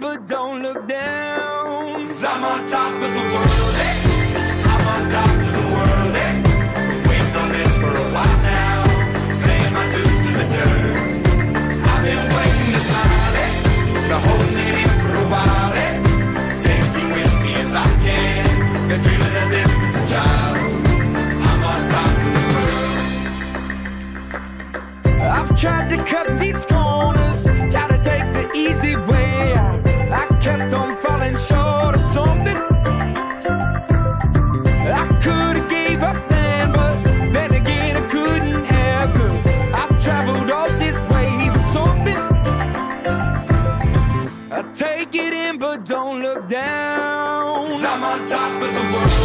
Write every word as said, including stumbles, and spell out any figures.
but don't look down. 'Cause I'm on top of the world, eh? I'm on top of the world, eh? Waiting on this for a while now, paying my dues to the dirt. I've been waiting to smile, eh? Been holding it in for a while, eh? Take you with me if I can. Been dreaming of this since a child. I'm on top of the world. I've tried to cut these corners, try to take the easy way out. I kept on falling short of something I could have gave up then, but then again I couldn't have, 'cause I've traveled all this way for something. I take it in but don't look down, 'cause I'm on top of the world.